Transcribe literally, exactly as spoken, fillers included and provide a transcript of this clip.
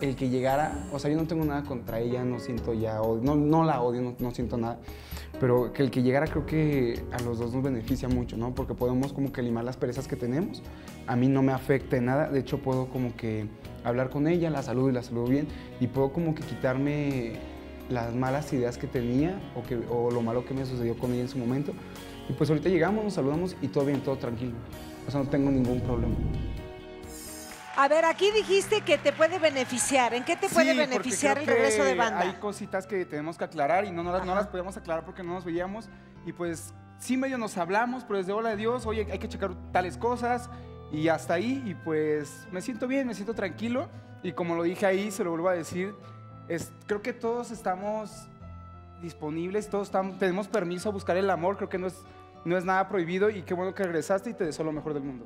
el que llegara, o sea, yo no tengo nada contra ella, no siento ya odio, no, no la odio, no, no siento nada, pero que el que llegara creo que a los dos nos beneficia mucho, ¿no? Porque podemos como que limar las perezas que tenemos, a mí no me afecta en nada, de hecho puedo como que hablar con ella, la saludo y la saludo bien, y puedo como que quitarme las malas ideas que tenía o, que, o lo malo que me sucedió con ella en su momento, y pues ahorita llegamos, nos saludamos y todo bien, todo tranquilo, o sea, no tengo ningún problema. A ver, aquí dijiste que te puede beneficiar. ¿En qué te puede sí, beneficiar el regreso de Vanda? Hay cositas que tenemos que aclarar y no, no, las, no las podíamos aclarar porque no nos veíamos. Y pues sí medio nos hablamos, pero desde hola Dios, oye, hay que checar tales cosas y hasta ahí. Y pues me siento bien, me siento tranquilo. Y como lo dije ahí, se lo vuelvo a decir, es, creo que todos estamos disponibles, todos estamos, tenemos permiso a buscar el amor. Creo que no es, no es nada prohibido y qué bueno que regresaste y te deseo lo mejor del mundo.